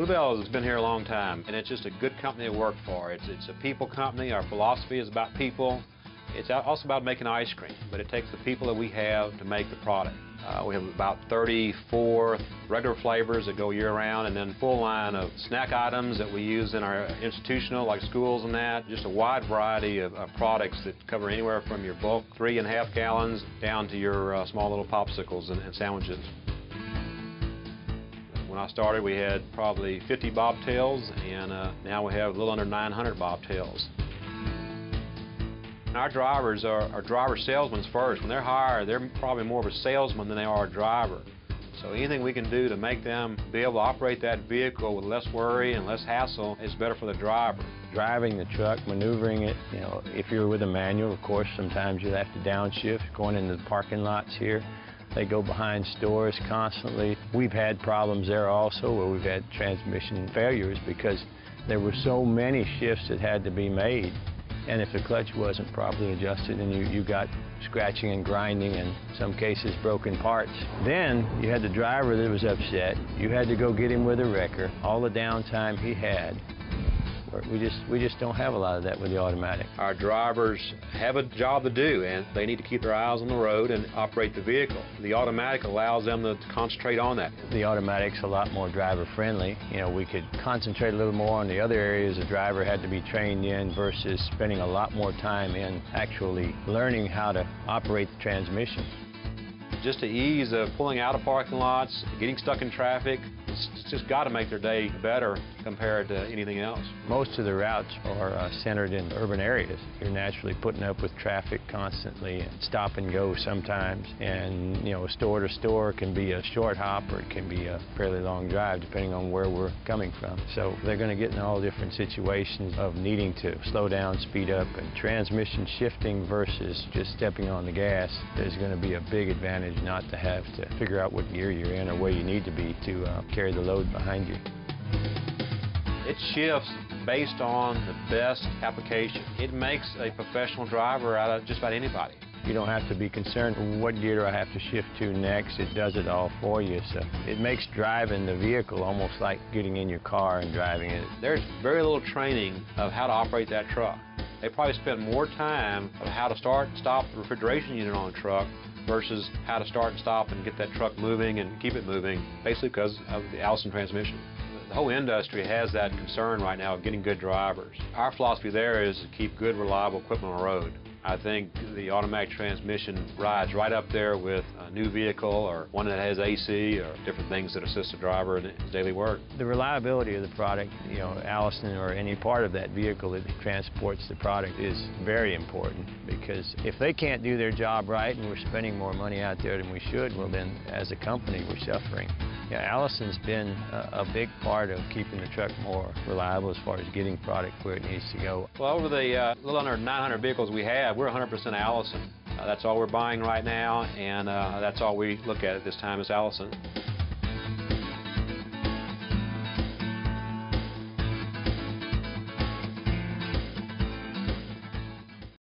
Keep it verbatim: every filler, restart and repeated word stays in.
Blue Bell has been here a long time, and it's just a good company to work for. It's, it's a people company. Our philosophy is about people. It's also about making ice cream, but it takes the people that we have to make the product. Uh, we have about thirty-four regular flavors that go year-round, and then full line of snack items that we use in our institutional, like schools and that. Just a wide variety of, of products that cover anywhere from your bulk three and a half gallons down to your uh, small little popsicles and, and sandwiches. When I started, we had probably fifty bobtails, and uh, now we have a little under nine hundred bobtails. Our drivers are, are driver salesmen first. When they're hired, they're probably more of a salesman than they are a driver. So anything we can do to make them be able to operate that vehicle with less worry and less hassle is better for the driver. Driving the truck, maneuvering it, you know, if you're with a manual, of course, sometimes you'll have to downshift, going into the parking lots here. They go behind stores constantly. We've had problems there also where we've had transmission failures because there were so many shifts that had to be made. And if the clutch wasn't properly adjusted, and you, you got scratching and grinding and, in some cases, broken parts. Then you had the driver that was upset. You had to go get him with a wrecker, all the downtime he had. We just, we just don't have a lot of that with the automatic. Our drivers have a job to do, and they need to keep their eyes on the road and operate the vehicle. The automatic allows them to concentrate on that. The automatic's a lot more driver-friendly. You know, we could concentrate a little more on the other areas the driver had to be trained in versus spending a lot more time in actually learning how to operate the transmission. Just the ease of pulling out of parking lots, getting stuck in traffic, it's just got to make their day better compared to anything else. Most of the routes are uh, centered in urban areas. You're naturally putting up with traffic constantly, and stop and go sometimes, and you know, store to store can be a short hop or it can be a fairly long drive depending on where we're coming from. So they're going to get in all different situations of needing to slow down, speed up, and transmission shifting versus just stepping on the gas. There's going to be a big advantage not to have to figure out what gear you're in or where you need to be to uh, carry the load behind you. It shifts based on the best application. It makes a professional driver out of just about anybody. You don't have to be concerned, what gear do I have to shift to next? It does it all for you. So it makes driving the vehicle almost like getting in your car and driving it. There's very little training of how to operate that truck. They probably spend more time on how to start and stop the refrigeration unit on a truck versus how to start and stop and get that truck moving and keep it moving, basically because of the Allison transmission. The whole industry has that concern right now of getting good drivers. Our philosophy there is to keep good, reliable equipment on the road. I think the automatic transmission rides right up there with a new vehicle or one that has A C or different things that assist the driver in his daily work. The reliability of the product, you know, Allison or any part of that vehicle that transports the product is very important, because if they can't do their job right and we're spending more money out there than we should, well then, as a company, we're suffering. Yeah, Allison's been a, a big part of keeping the truck more reliable as far as getting product where it needs to go. Well, over the uh, little under nine hundred vehicles we have, we're one hundred percent Allison. Uh, that's all we're buying right now, and uh, that's all we look at at this time is Allison.